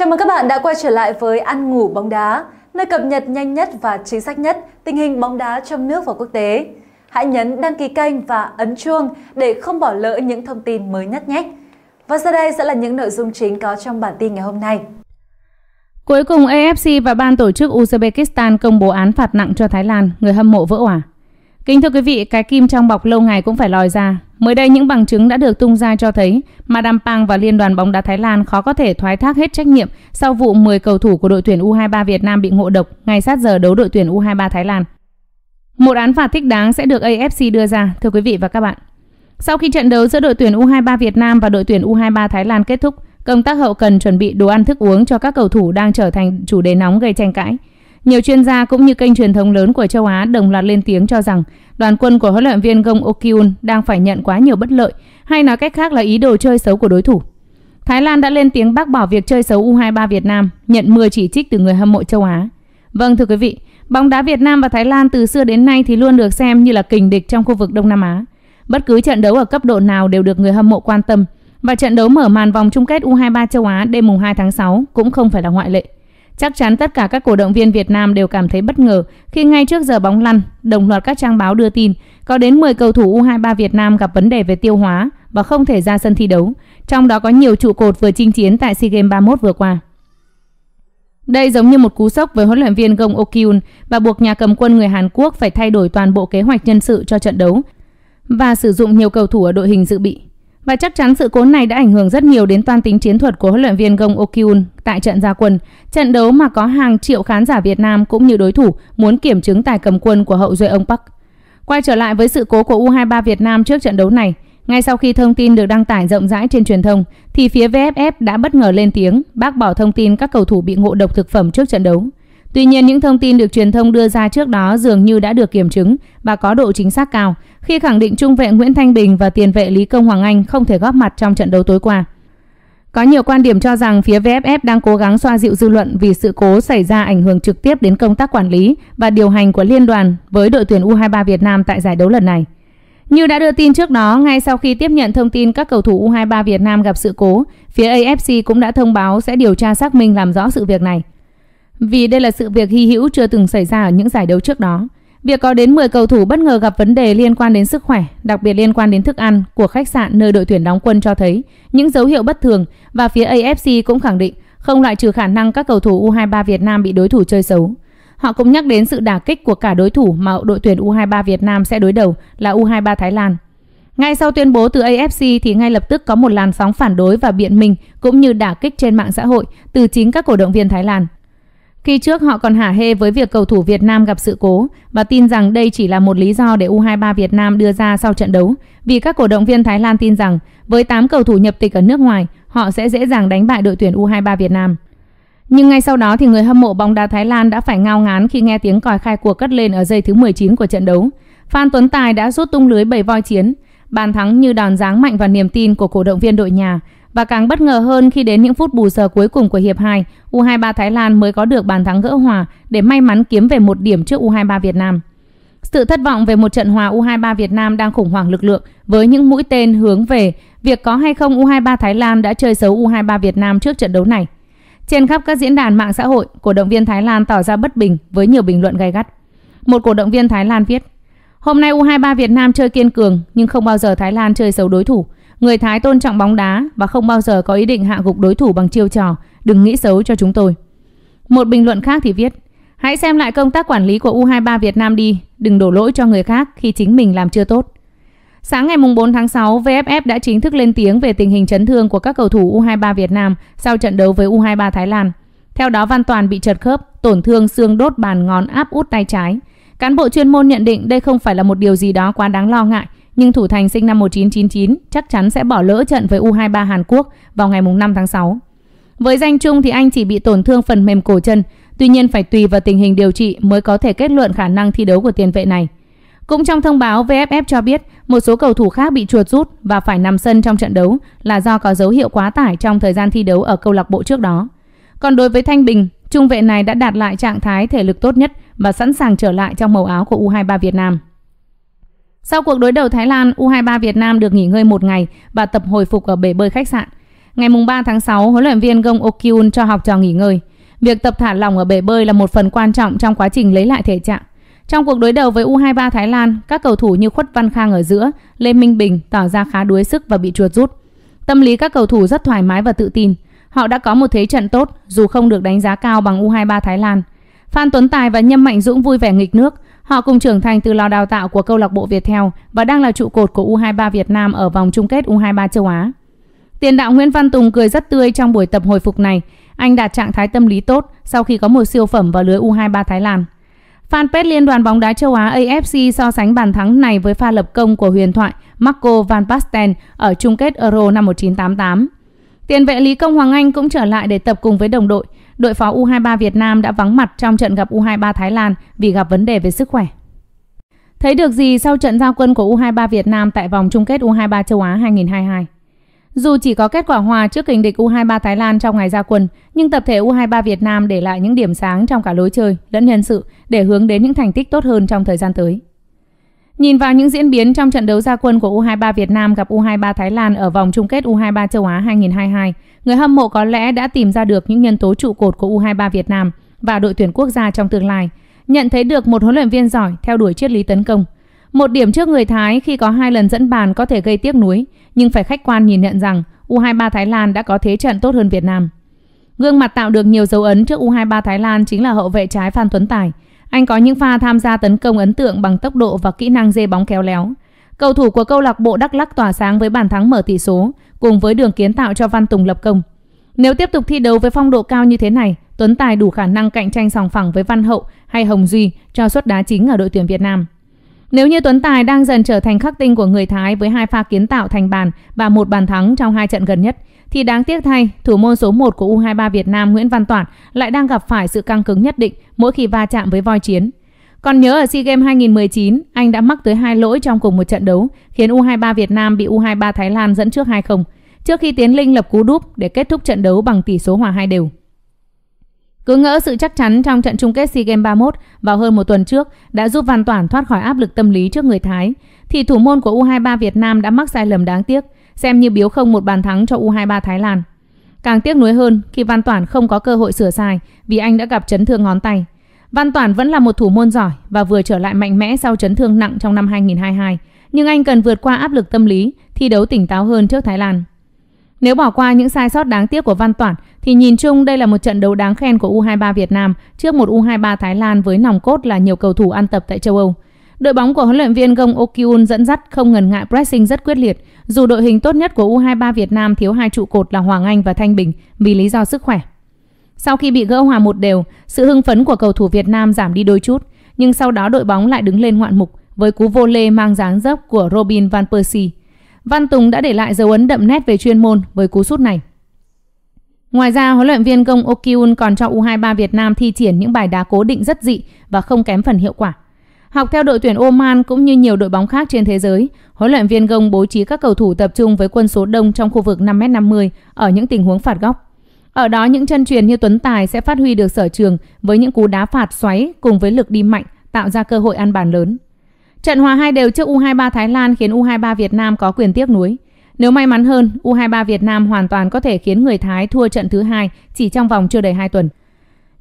Chào mừng các bạn đã quay trở lại với Ăn ngủ bóng đá, nơi cập nhật nhanh nhất và chính xác nhất tình hình bóng đá trong nước và quốc tế. Hãy nhấn đăng ký kênh và ấn chuông để không bỏ lỡ những thông tin mới nhất nhé. Và sau đây sẽ là những nội dung chính có trong bản tin ngày hôm nay. Cuối cùng, AFC và ban tổ chức Uzbekistan công bố án phạt nặng cho Thái Lan, người hâm mộ vỡ òa. Kính thưa quý vị, cái kim trong bọc lâu ngày cũng phải lòi ra. Mới đây, những bằng chứng đã được tung ra cho thấy Madam Pang và Liên đoàn bóng đá Thái Lan khó có thể thoái thác hết trách nhiệm sau vụ 10 cầu thủ của đội tuyển U23 Việt Nam bị ngộ độc ngay sát giờ đấu đội tuyển U23 Thái Lan. Một án phạt thích đáng sẽ được AFC đưa ra, thưa quý vị và các bạn. Sau khi trận đấu giữa đội tuyển U23 Việt Nam và đội tuyển U23 Thái Lan kết thúc, công tác hậu cần chuẩn bị đồ ăn thức uống cho các cầu thủ đang trở thành chủ đề nóng gây tranh cãi. Nhiều chuyên gia cũng như kênh truyền thông lớn của châu Á đồng loạt lên tiếng cho rằng đoàn quân của huấn luyện viên Gong Oh-kyun đang phải nhận quá nhiều bất lợi, hay nói cách khác là ý đồ chơi xấu của đối thủ. Thái Lan đã lên tiếng bác bỏ việc chơi xấu U23 Việt Nam, nhận mưa chỉ trích từ người hâm mộ châu Á. Vâng thưa quý vị, bóng đá Việt Nam và Thái Lan từ xưa đến nay thì luôn được xem như là kình địch trong khu vực Đông Nam Á. Bất cứ trận đấu ở cấp độ nào đều được người hâm mộ quan tâm, và trận đấu mở màn vòng chung kết U23 châu Á đêm mùng 2 tháng 6 cũng không phải là ngoại lệ. Chắc chắn tất cả các cổ động viên Việt Nam đều cảm thấy bất ngờ khi ngay trước giờ bóng lăn, đồng loạt các trang báo đưa tin có đến 10 cầu thủ U23 Việt Nam gặp vấn đề về tiêu hóa và không thể ra sân thi đấu, trong đó có nhiều trụ cột vừa chinh chiến tại SEA Games 31 vừa qua. Đây giống như một cú sốc với huấn luyện viên Gong Oh-kyun và buộc nhà cầm quân người Hàn Quốc phải thay đổi toàn bộ kế hoạch nhân sự cho trận đấu và sử dụng nhiều cầu thủ ở đội hình dự bị. Và chắc chắn sự cố này đã ảnh hưởng rất nhiều đến toan tính chiến thuật của huấn luyện viên Gong Oh-kyun tại trận ra quân, trận đấu mà có hàng triệu khán giả Việt Nam cũng như đối thủ muốn kiểm chứng tài cầm quân của hậu duệ ông Park. Quay trở lại với sự cố của U23 Việt Nam trước trận đấu này, ngay sau khi thông tin được đăng tải rộng rãi trên truyền thông thì phía VFF đã bất ngờ lên tiếng bác bỏ thông tin các cầu thủ bị ngộ độc thực phẩm trước trận đấu. Tuy nhiên, những thông tin được truyền thông đưa ra trước đó dường như đã được kiểm chứng và có độ chính xác cao khi khẳng định trung vệ Nguyễn Thanh Bình và tiền vệ Lý Công Hoàng Anh không thể góp mặt trong trận đấu tối qua. Có nhiều quan điểm cho rằng phía VFF đang cố gắng xoa dịu dư luận vì sự cố xảy ra ảnh hưởng trực tiếp đến công tác quản lý và điều hành của liên đoàn với đội tuyển U23 Việt Nam tại giải đấu lần này. Như đã đưa tin trước đó, ngay sau khi tiếp nhận thông tin các cầu thủ U23 Việt Nam gặp sự cố, phía AFC cũng đã thông báo sẽ điều tra xác minh làm rõ sự việc này. Vì đây là sự việc hy hữu chưa từng xảy ra ở những giải đấu trước đó. Việc có đến 10 cầu thủ bất ngờ gặp vấn đề liên quan đến sức khỏe, đặc biệt liên quan đến thức ăn của khách sạn nơi đội tuyển đóng quân cho thấy những dấu hiệu bất thường, và phía AFC cũng khẳng định không loại trừ khả năng các cầu thủ U23 Việt Nam bị đối thủ chơi xấu. Họ cũng nhắc đến sự đả kích của cả đối thủ mà đội tuyển U23 Việt Nam sẽ đối đầu là U23 Thái Lan. Ngay sau tuyên bố từ AFC thì ngay lập tức có một làn sóng phản đối và biện minh cũng như đả kích trên mạng xã hội từ chính các cổ động viên Thái Lan. Khi trước họ còn hả hê với việc cầu thủ Việt Nam gặp sự cố và tin rằng đây chỉ là một lý do để U23 Việt Nam đưa ra sau trận đấu, vì các cổ động viên Thái Lan tin rằng với 8 cầu thủ nhập tịch ở nước ngoài, họ sẽ dễ dàng đánh bại đội tuyển U23 Việt Nam. Nhưng ngay sau đó thì người hâm mộ bóng đá Thái Lan đã phải ngao ngán khi nghe tiếng còi khai cuộc cất lên ở giây thứ 19 của trận đấu. Phan Tuấn Tài đã rút tung lưới bầy voi chiến, bàn thắng như đòn giáng mạnh vào niềm tin của cổ động viên đội nhà. Và càng bất ngờ hơn khi đến những phút bù giờ cuối cùng của hiệp 2, U23 Thái Lan mới có được bàn thắng gỡ hòa để may mắn kiếm về một điểm trước U23 Việt Nam. Sự thất vọng về một trận hòa U23 Việt Nam đang khủng hoảng lực lượng với những mũi tên hướng về việc có hay không U23 Thái Lan đã chơi xấu U23 Việt Nam trước trận đấu này. Trên khắp các diễn đàn mạng xã hội, cổ động viên Thái Lan tỏ ra bất bình với nhiều bình luận gay gắt. Một cổ động viên Thái Lan viết: "Hôm nay U23 Việt Nam chơi kiên cường nhưng không bao giờ Thái Lan chơi xấu đối thủ. Người Thái tôn trọng bóng đá và không bao giờ có ý định hạ gục đối thủ bằng chiêu trò, đừng nghĩ xấu cho chúng tôi." Một bình luận khác thì viết: "Hãy xem lại công tác quản lý của U23 Việt Nam đi, đừng đổ lỗi cho người khác khi chính mình làm chưa tốt." Sáng ngày 4 tháng 6, VFF đã chính thức lên tiếng về tình hình chấn thương của các cầu thủ U23 Việt Nam sau trận đấu với U23 Thái Lan. Theo đó, Văn Toản bị trật khớp, tổn thương xương đốt bàn ngón áp út tay trái. Cán bộ chuyên môn nhận định đây không phải là một điều gì đó quá đáng lo ngại, nhưng thủ thành sinh năm 1999 chắc chắn sẽ bỏ lỡ trận với U23 Hàn Quốc vào ngày 5 tháng 6. Với Danh Trung thì anh chỉ bị tổn thương phần mềm cổ chân, tuy nhiên phải tùy vào tình hình điều trị mới có thể kết luận khả năng thi đấu của tiền vệ này. Cũng trong thông báo, VFF cho biết một số cầu thủ khác bị chuột rút và phải nằm sân trong trận đấu là do có dấu hiệu quá tải trong thời gian thi đấu ở câu lạc bộ trước đó. Còn đối với Thanh Bình, trung vệ này đã đạt lại trạng thái thể lực tốt nhất và sẵn sàng trở lại trong màu áo của U23 Việt Nam. Sau cuộc đối đầu Thái Lan, U23 Việt Nam được nghỉ ngơi một ngày và tập hồi phục ở bể bơi khách sạn. Ngày 3 tháng 6, huấn luyện viên Gong Oh-kyun cho học trò nghỉ ngơi. Việc tập thả lỏng ở bể bơi là một phần quan trọng trong quá trình lấy lại thể trạng. Trong cuộc đối đầu với U23 Thái Lan, các cầu thủ như Khuất Văn Khang ở giữa, Lê Minh Bình tỏ ra khá đuối sức và bị chuột rút. Tâm lý các cầu thủ rất thoải mái và tự tin. Họ đã có một thế trận tốt dù không được đánh giá cao bằng U23 Thái Lan. Phan Tuấn Tài và Nhâm Mạnh Dũng vui vẻ nghịch nước. Họ cùng trưởng thành từ lò đào tạo của câu lạc bộ Viettel và đang là trụ cột của U23 Việt Nam ở vòng chung kết U23 châu Á. Tiền đạo Nguyễn Văn Tùng cười rất tươi trong buổi tập hồi phục này. Anh đạt trạng thái tâm lý tốt sau khi có một siêu phẩm vào lưới U23 Thái Lan. Fanpage Liên đoàn bóng đá châu Á AFC so sánh bàn thắng này với pha lập công của huyền thoại Marco Van Basten ở chung kết Euro năm 1988. Tiền vệ Lý Công Hoàng Anh cũng trở lại để tập cùng với đồng đội. Đội phó U23 Việt Nam đã vắng mặt trong trận gặp U23 Thái Lan vì gặp vấn đề về sức khỏe. Thấy được gì sau trận giao quân của U23 Việt Nam tại vòng chung kết U23 châu Á 2022? Dù chỉ có kết quả hòa trước kình địch U23 Thái Lan trong ngày ra quân, nhưng tập thể U23 Việt Nam để lại những điểm sáng trong cả lối chơi lẫn nhân sự để hướng đến những thành tích tốt hơn trong thời gian tới. Nhìn vào những diễn biến trong trận đấu ra quân của U23 Việt Nam gặp U23 Thái Lan ở vòng chung kết U23 châu Á 2022, người hâm mộ có lẽ đã tìm ra được những nhân tố trụ cột của U23 Việt Nam và đội tuyển quốc gia trong tương lai, nhận thấy được một huấn luyện viên giỏi theo đuổi triết lý tấn công. Một điểm trước người Thái khi có 2 lần dẫn bàn có thể gây tiếc nuối, nhưng phải khách quan nhìn nhận rằng U23 Thái Lan đã có thế trận tốt hơn Việt Nam. Gương mặt tạo được nhiều dấu ấn trước U23 Thái Lan chính là hậu vệ trái Phan Tuấn Tài. Anh có những pha tham gia tấn công ấn tượng bằng tốc độ và kỹ năng dê bóng khéo léo. Cầu thủ của câu lạc bộ Đắk Lắk tỏa sáng với bàn thắng mở tỷ số cùng với đường kiến tạo cho Văn Tùng lập công. Nếu tiếp tục thi đấu với phong độ cao như thế này, Tuấn Tài đủ khả năng cạnh tranh sòng phẳng với Văn Hậu hay Hồng Duy cho suất đá chính ở đội tuyển Việt Nam. Nếu như Tuấn Tài đang dần trở thành khắc tinh của người Thái với 2 pha kiến tạo thành bàn và 1 bàn thắng trong 2 trận gần nhất, thì đáng tiếc thay, thủ môn số 1 của U23 Việt Nam Nguyễn Văn Toản lại đang gặp phải sự căng cứng nhất định mỗi khi va chạm với voi chiến. Còn nhớ ở SEA Games 2019, anh đã mắc tới 2 lỗi trong cùng một trận đấu, khiến U23 Việt Nam bị U23 Thái Lan dẫn trước 2-0, trước khi Tiến Linh lập cú đúp để kết thúc trận đấu bằng tỷ số hòa 2-2. Cứ ngỡ sự chắc chắn trong trận chung kết SEA Games 31 vào hơn một tuần trước đã giúp Văn Toản thoát khỏi áp lực tâm lý trước người Thái, thì thủ môn của U23 Việt Nam đã mắc sai lầm đáng tiếc, xem như biếu không một bàn thắng cho U23 Thái Lan. Càng tiếc nuối hơn khi Văn Toản không có cơ hội sửa sai vì anh đã gặp chấn thương ngón tay. Văn Toản vẫn là một thủ môn giỏi và vừa trở lại mạnh mẽ sau chấn thương nặng trong năm 2022, nhưng anh cần vượt qua áp lực tâm lý, thi đấu tỉnh táo hơn trước Thái Lan. Nếu bỏ qua những sai sót đáng tiếc của Văn Toản thì nhìn chung đây là một trận đấu đáng khen của U23 Việt Nam trước một U23 Thái Lan với nòng cốt là nhiều cầu thủ ăn tập tại châu Âu. Đội bóng của huấn luyện viên Gong Oh-kyun dẫn dắt không ngần ngại pressing rất quyết liệt, dù đội hình tốt nhất của U23 Việt Nam thiếu 2 trụ cột là Hoàng Anh và Thanh Bình vì lý do sức khỏe. Sau khi bị gỡ hòa 1-1, sự hưng phấn của cầu thủ Việt Nam giảm đi đôi chút, nhưng sau đó đội bóng lại đứng lên ngoạn mục với cú vô lê mang dáng dấp của Robin van Persie. Văn Tùng đã để lại dấu ấn đậm nét về chuyên môn với cú sút này. Ngoài ra, huấn luyện viên Gong Oh-kyun còn cho U23 Việt Nam thi triển những bài đá cố định rất dị và không kém phần hiệu quả. Học theo đội tuyển Oman cũng như nhiều đội bóng khác trên thế giới, huấn luyện viên Gong bố trí các cầu thủ tập trung với quân số đông trong khu vực 5m50 ở những tình huống phạt góc. Ở đó, những chân chuyền như Tuấn Tài sẽ phát huy được sở trường với những cú đá phạt xoáy cùng với lực đi mạnh tạo ra cơ hội ăn bàn lớn. Trận hòa 2-2 trước U23 Thái Lan khiến U23 Việt Nam có quyền tiếc nuối. Nếu may mắn hơn, U23 Việt Nam hoàn toàn có thể khiến người Thái thua trận thứ 2 chỉ trong vòng chưa đầy 2 tuần.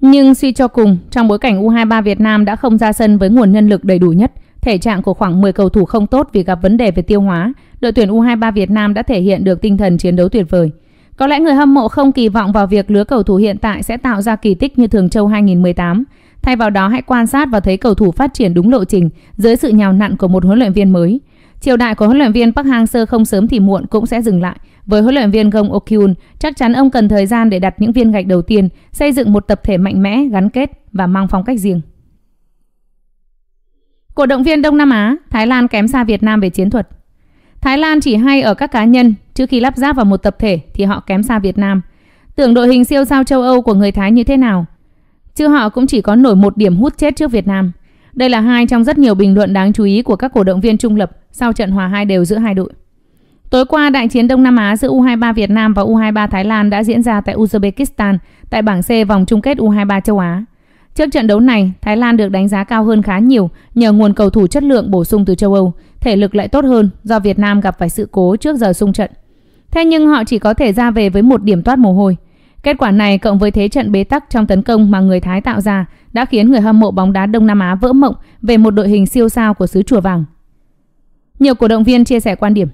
Nhưng suy cho cùng, trong bối cảnh U23 Việt Nam đã không ra sân với nguồn nhân lực đầy đủ nhất, thể trạng của khoảng 10 cầu thủ không tốt vì gặp vấn đề về tiêu hóa, đội tuyển U23 Việt Nam đã thể hiện được tinh thần chiến đấu tuyệt vời. Có lẽ người hâm mộ không kỳ vọng vào việc lứa cầu thủ hiện tại sẽ tạo ra kỳ tích như Thường Châu 2018. Thay vào đó, hãy quan sát và thấy cầu thủ phát triển đúng lộ trình dưới sự nhào nặn của một huấn luyện viên mới. Triều đại của huấn luyện viên Park Hang-seo không sớm thì muộn cũng sẽ dừng lại. Với huấn luyện viên Gong Oh-kyun, chắc chắn ông cần thời gian để đặt những viên gạch đầu tiên, xây dựng một tập thể mạnh mẽ, gắn kết và mang phong cách riêng. Cổ động viên Đông Nam Á, Thái Lan kém xa Việt Nam về chiến thuật. Thái Lan chỉ hay ở các cá nhân, chứ khi lắp ráp vào một tập thể thì họ kém xa Việt Nam. Tưởng đội hình siêu sao châu Âu của người Thái như thế nào? Chứ họ cũng chỉ có nổi một điểm hút chết trước Việt Nam. Đây là hai trong rất nhiều bình luận đáng chú ý của các cổ động viên trung lập sau trận hòa 2-2 giữa hai đội. Tối qua, đại chiến Đông Nam Á giữa U23 Việt Nam và U23 Thái Lan đã diễn ra tại Uzbekistan tại bảng C vòng chung kết U23 châu Á. Trước trận đấu này, Thái Lan được đánh giá cao hơn khá nhiều nhờ nguồn cầu thủ chất lượng bổ sung từ châu Âu, thể lực lại tốt hơn do Việt Nam gặp phải sự cố trước giờ xung trận. Thế nhưng họ chỉ có thể ra về với một điểm toát mồ hôi. Kết quả này cộng với thế trận bế tắc trong tấn công mà người Thái tạo ra đã khiến người hâm mộ bóng đá Đông Nam Á vỡ mộng về một đội hình siêu sao của xứ Chùa Vàng. Nhiều cổ động viên chia sẻ quan điểm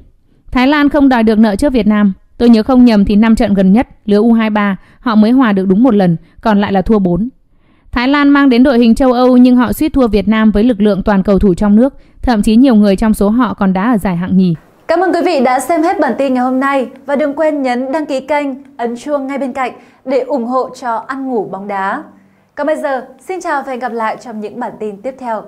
Thái Lan không đòi được nợ trước Việt Nam. Tôi nhớ không nhầm thì 5 trận gần nhất, lứa U23 họ mới hòa được đúng một lần, còn lại là thua 4. Thái Lan mang đến đội hình châu Âu nhưng họ suýt thua Việt Nam với lực lượng toàn cầu thủ trong nước, thậm chí nhiều người trong số họ còn đá ở giải hạng nhì. Cảm ơn quý vị đã xem hết bản tin ngày hôm nay và đừng quên nhấn đăng ký kênh, ấn chuông ngay bên cạnh để ủng hộ cho Ăn Ngủ Bóng Đá. Còn bây giờ, xin chào và hẹn gặp lại trong những bản tin tiếp theo.